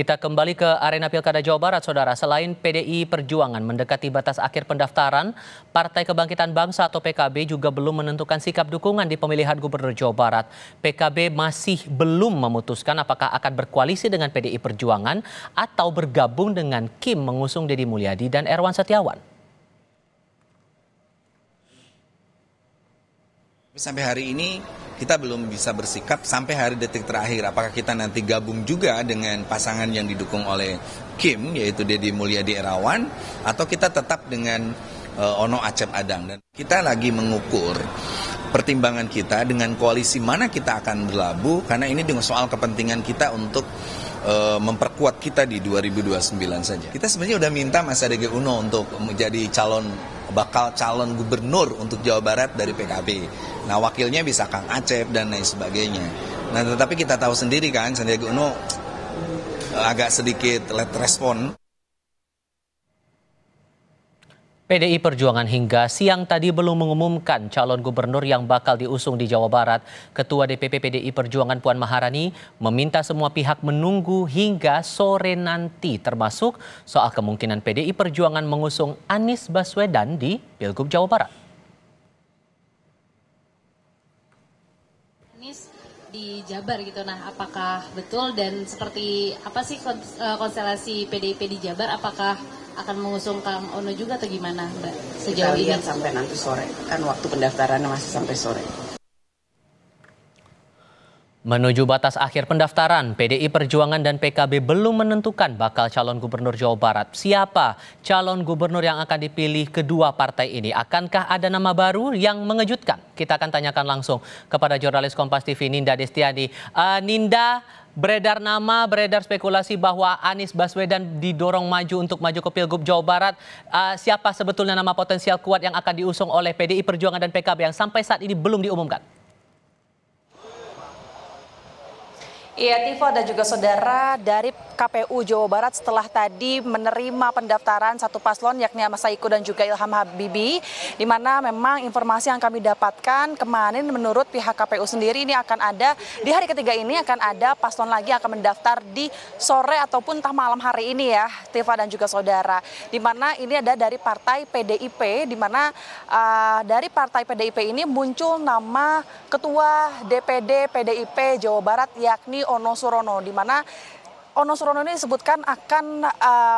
Kita kembali ke arena Pilkada Jawa Barat, Saudara. Selain PDI Perjuangan mendekati batas akhir pendaftaran, Partai Kebangkitan Bangsa atau PKB juga belum menentukan sikap dukungan di pemilihan Gubernur Jawa Barat. PKB masih belum memutuskan apakah akan berkoalisi dengan PDI Perjuangan atau bergabung dengan Kim mengusung Dedi Mulyadi dan Erwan Setiawan. Sampai hari ini kita belum bisa bersikap sampai hari detik terakhir apakah kita nanti gabung juga dengan pasangan yang didukung oleh Kim, yaitu Dedi Mulyadi Erawan, atau kita tetap dengan Ono Acep Adang. Dan kita lagi mengukur pertimbangan kita dengan koalisi mana kita akan berlabuh, karena ini dengan soal kepentingan kita untuk memperkuat kita di 2029 saja. Kita sebenarnya udah minta Mas Sandiaga Uno untuk menjadi bakal calon gubernur untuk Jawa Barat dari PKB. Nah, wakilnya bisa Kang Acep dan lain sebagainya. Nah, tetapi kita tahu sendiri kan Sandiaga Uno agak sedikit late respon. PDI Perjuangan hingga siang tadi belum mengumumkan calon gubernur yang bakal diusung di Jawa Barat. Ketua DPP PDI Perjuangan Puan Maharani meminta semua pihak menunggu hingga sore nanti, termasuk soal kemungkinan PDI Perjuangan mengusung Anies Baswedan di Pilgub Jawa Barat. Anies di Jabar gitu, nah apakah betul dan seperti apa sih konstelasi PDIP di Jabar, apakah akan mengusung Kang Ono juga atau gimana, Mbak? Sejauh ini sampai nanti sore, kan waktu pendaftaran masih sampai sore. Menuju batas akhir pendaftaran, PDI Perjuangan dan PKB belum menentukan bakal calon gubernur Jawa Barat. Siapa calon gubernur yang akan dipilih kedua partai ini? Akankah ada nama baru yang mengejutkan? Kita akan tanyakan langsung kepada jurnalis Kompas TV Ninda Destiadi. Ninda, beredar spekulasi bahwa Anies Baswedan didorong maju untuk maju ke Pilgub Jawa Barat. Siapa sebetulnya nama potensial kuat yang akan diusung oleh PDI Perjuangan dan PKB yang sampai saat ini belum diumumkan? Iya, Tifa dan juga saudara, dari KPU Jawa Barat setelah tadi menerima pendaftaran satu paslon yakni Mas Saiko dan juga Ilham Habibi, di mana memang informasi yang kami dapatkan kemarin menurut pihak KPU sendiri ini akan ada di hari ketiga ini akan ada paslon lagi akan mendaftar di sore ataupun entah malam hari ini ya, Tifa dan juga saudara. Di mana ini ada dari Partai PDIP, di mana dari Partai PDIP ini muncul nama Ketua DPD PDIP Jawa Barat yakni Ono Surono, di mana Ono Surono ini disebutkan akan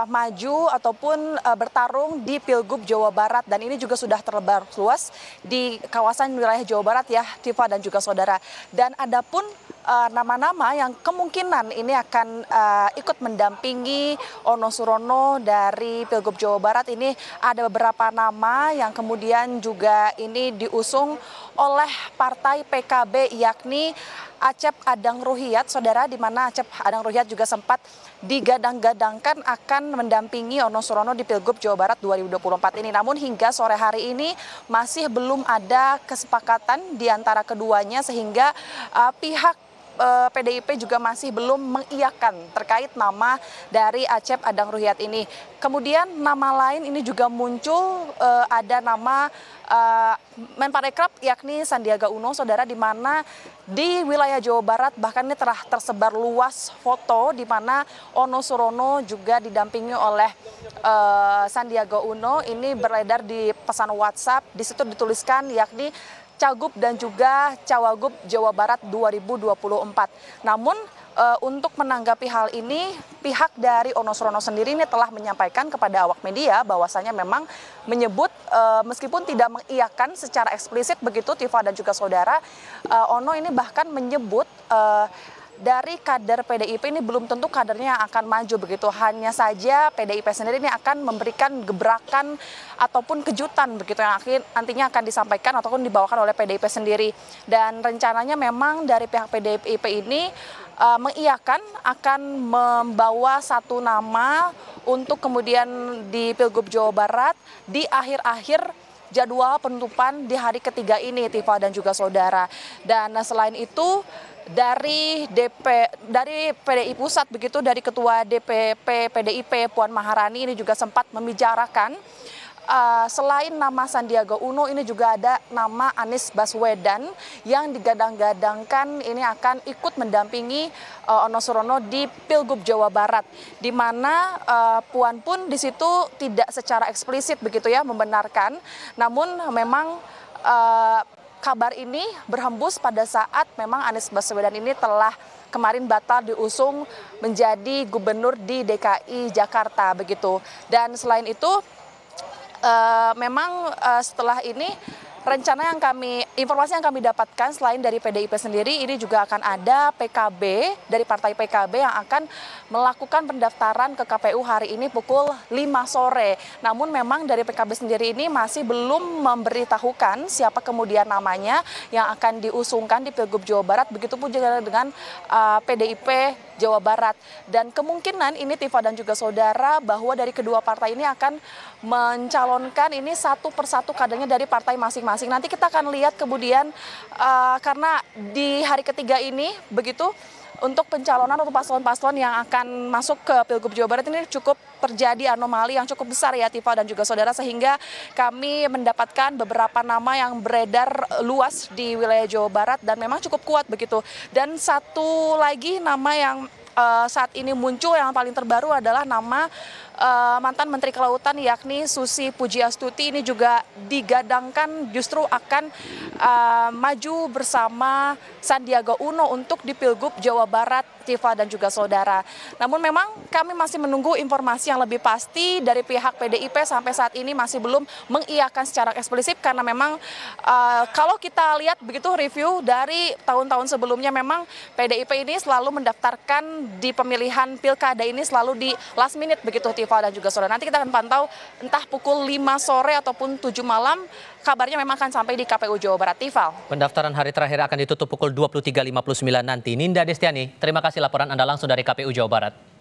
maju ataupun bertarung di Pilgub Jawa Barat, dan ini juga sudah tersebar luas di kawasan wilayah Jawa Barat ya, Tifa dan juga saudara. Dan ada pun nama-nama yang kemungkinan ini akan ikut mendampingi Ono Surono dari Pilgub Jawa Barat ini, ada beberapa nama yang kemudian juga ini diusung oleh Partai PKB yakni Acep Adang Ruhiat, saudara, di mana Acep Adang Ruhiat juga sempat digadang-gadangkan akan mendampingi Ono Surono di Pilgub Jawa Barat 2024 ini. Namun hingga sore hari ini masih belum ada kesepakatan di antara keduanya, sehingga pihak PDIP juga masih belum mengiyakan terkait nama dari Acep Adang Ruhiat ini. Kemudian nama lain ini juga muncul, ada nama Menparekraf yakni Sandiaga Uno, saudara, di mana di wilayah Jawa Barat bahkan ini telah tersebar luas foto di mana Ono Surono juga didampingi oleh Sandiaga Uno, ini beredar di pesan WhatsApp, di situ dituliskan yakni Cagup dan juga Cawagup Jawa Barat 2024. Namun untuk menanggapi hal ini, pihak dari Ono Surono sendiri ini telah menyampaikan kepada awak media bahwasanya memang menyebut meskipun tidak mengiyakan secara eksplisit begitu, Tifa dan juga saudara, Ono ini bahkan menyebut dari kader PDIP ini belum tentu kadernya akan maju begitu, hanya saja PDIP sendiri ini akan memberikan gebrakan ataupun kejutan begitu yang nantinya akan disampaikan ataupun dibawakan oleh PDIP sendiri. Dan rencananya memang dari pihak PDIP ini mengiyakan akan membawa satu nama untuk kemudian di Pilgub Jawa Barat di akhir-akhir jadwal penutupan di hari ketiga ini, Tifa dan juga saudara. Dan selain itu dari PDI Pusat begitu, dari Ketua DPP PDIP Puan Maharani ini juga sempat membicarakan selain nama Sandiaga Uno, ini juga ada nama Anies Baswedan yang digadang-gadangkan ini akan ikut mendampingi Ono Surono di Pilgub Jawa Barat, di mana Puan pun di situ tidak secara eksplisit begitu ya membenarkan, namun memang kabar ini berhembus pada saat memang Anies Baswedan ini telah kemarin batal diusung menjadi gubernur di DKI Jakarta begitu. Dan selain itu memang setelah ini rencana yang kami, informasi yang kami dapatkan selain dari PDIP sendiri, ini juga akan ada PKB dari Partai PKB yang akan melakukan pendaftaran ke KPU hari ini pukul 5 sore. Namun memang dari PKB sendiri ini masih belum memberitahukan siapa kemudian namanya yang akan diusungkan di Pilgub Jawa Barat, begitu pun juga dengan PDIP Jawa Barat. Dan kemungkinan ini Tifa dan juga saudara bahwa dari kedua partai ini akan mencalonkan ini satu persatu kadernya dari partai masing-masing. Nanti kita akan lihat kemudian karena di hari ketiga ini begitu untuk pencalonan atau paslon-paslon yang akan masuk ke Pilgub Jawa Barat ini cukup terjadi anomali yang cukup besar ya Tifa dan juga saudara, sehingga kami mendapatkan beberapa nama yang beredar luas di wilayah Jawa Barat dan memang cukup kuat begitu. Dan satu lagi nama yang saat ini muncul yang paling terbaru adalah nama mantan Menteri Kelautan yakni Susi Pujiastuti, ini juga digadangkan justru akan maju bersama Sandiaga Uno untuk di Pilgub Jawa Barat, Tifa dan juga saudara. Namun memang kami masih menunggu informasi yang lebih pasti dari pihak PDIP, sampai saat ini masih belum mengiyakan secara eksplisit, karena memang kalau kita lihat begitu review dari tahun-tahun sebelumnya, memang PDIP ini selalu mendaftarkan di pemilihan pilkada ini selalu di last minute begitu Tifa dan juga saudara. Nanti kita akan pantau entah pukul 5 sore ataupun 7 malam kabarnya memang akan sampai di KPU Jawa Barat, Tifa. Pendaftaran hari terakhir akan ditutup pukul 23.59 nanti. Ninda Destiadi, terima kasih laporan Anda langsung dari KPU Jawa Barat.